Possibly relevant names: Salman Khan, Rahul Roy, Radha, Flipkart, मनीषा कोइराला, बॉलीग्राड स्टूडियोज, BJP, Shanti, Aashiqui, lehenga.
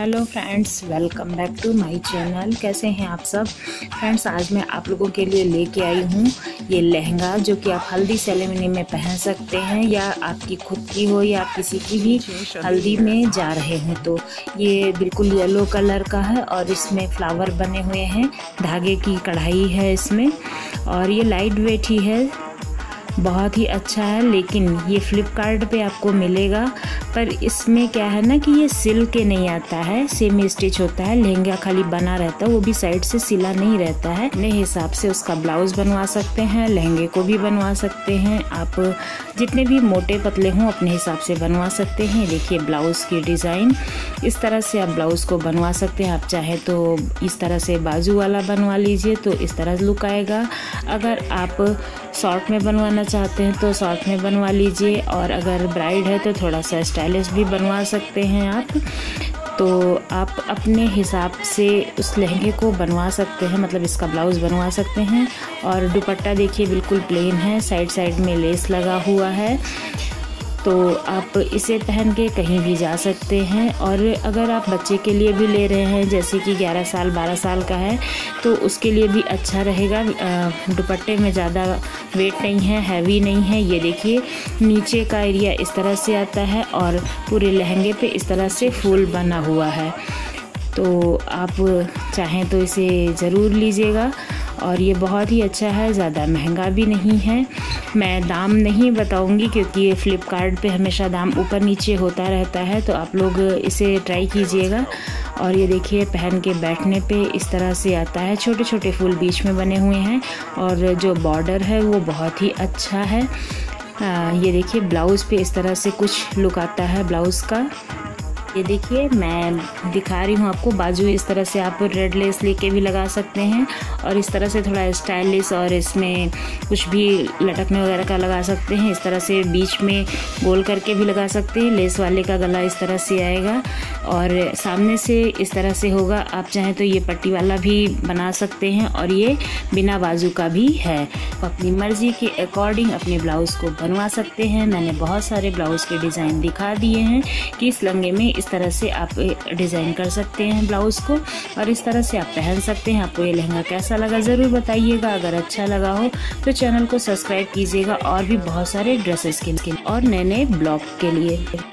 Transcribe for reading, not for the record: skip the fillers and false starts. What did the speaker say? Hello friends, welcome back to my channel. कैसे हैं आप सब फ्रेंड्स? आज मैं आप लोगों के लिए लेके आई हूँ ये लहंगा, जो कि आप हल्दी सेरेमनी में पहन सकते हैं, या आपकी खुद की हो या किसी की भी हल्दी में जा रहे हैं। तो ये बिल्कुल येलो कलर का है और इसमें फ्लावर बने हुए हैं, धागे की कढ़ाई है इसमें, और ये लाइट वेट ही है, बहुत ही अच्छा है। लेकिन ये फ्लिपकार्ट पे आपको मिलेगा, पर इसमें क्या है ना कि ये सिल के नहीं आता है, सेम स्टिच होता है, लहंगा खाली बना रहता है, वो भी साइड से सिला नहीं रहता है। अपने हिसाब से उसका ब्लाउज बनवा सकते हैं, लहंगे को भी बनवा सकते हैं, आप जितने भी मोटे पतले हों अपने हिसाब से बनवा सकते हैं। देखिए ब्लाउज की डिज़ाइन, इस तरह से आप ब्लाउज को बनवा सकते हैं। आप चाहें तो इस तरह से बाजू वाला बनवा लीजिए, तो इस तरह लुक आएगा। अगर आप शॉर्ट में बनवाना चाहते हैं तो शॉर्ट में बनवा लीजिए, और अगर ब्राइड है तो थोड़ा सा स्टाइलिश भी बनवा सकते हैं आप। तो आप अपने हिसाब से उस लहंगे को बनवा सकते हैं, मतलब इसका ब्लाउज़ बनवा सकते हैं। और दुपट्टा देखिए बिल्कुल प्लेन है, साइड साइड में लेस लगा हुआ है, तो आप इसे पहन के कहीं भी जा सकते हैं। और अगर आप बच्चे के लिए भी ले रहे हैं, जैसे कि 11 साल 12 साल का है, तो उसके लिए भी अच्छा रहेगा। दुपट्टे में ज़्यादा वेट नहीं है, हैवी नहीं है। ये देखिए नीचे का एरिया इस तरह से आता है और पूरे लहंगे पे इस तरह से फूल बना हुआ है, तो आप चाहें तो इसे ज़रूर लीजिएगा। और ये बहुत ही अच्छा है, ज़्यादा महंगा भी नहीं है। मैं दाम नहीं बताऊंगी क्योंकि ये फ्लिपकार्ट पे हमेशा दाम ऊपर नीचे होता रहता है, तो आप लोग इसे ट्राई कीजिएगा। और ये देखिए पहन के बैठने पे इस तरह से आता है, छोटे छोटे फूल बीच में बने हुए हैं, और जो बॉर्डर है वो बहुत ही अच्छा है। ये देखिए ब्लाउज़ पे इस तरह से कुछ लुक आता है ब्लाउज़ का। ये देखिए मैं दिखा रही हूँ आपको बाजू, इस तरह से आप रेड लेस लेके भी लगा सकते हैं, और इस तरह से थोड़ा स्टाइलिश, और इसमें कुछ भी लटकने वगैरह का लगा सकते हैं। इस तरह से बीच में गोल करके भी लगा सकते हैं। लेस वाले का गला इस तरह से आएगा और सामने से इस तरह से होगा। आप चाहें तो ये पट्टी वाला भी बना सकते हैं, और ये बिना बाजू का भी है। अपनी मर्ज़ी के अकॉर्डिंग अपने ब्लाउज़ को बनवा सकते हैं। मैंने बहुत सारे ब्लाउज़ के डिज़ाइन दिखा दिए हैं कि इस लहंगे में इस तरह से आप डिज़ाइन कर सकते हैं ब्लाउज़ को, और इस तरह से आप पहन सकते हैं। आपको ये लहंगा कैसा लगा ज़रूर बताइएगा। अगर अच्छा लगा हो तो चैनल को सब्सक्राइब कीजिएगा, और भी बहुत सारे ड्रेसेस के और नए नए ब्लॉग के लिए।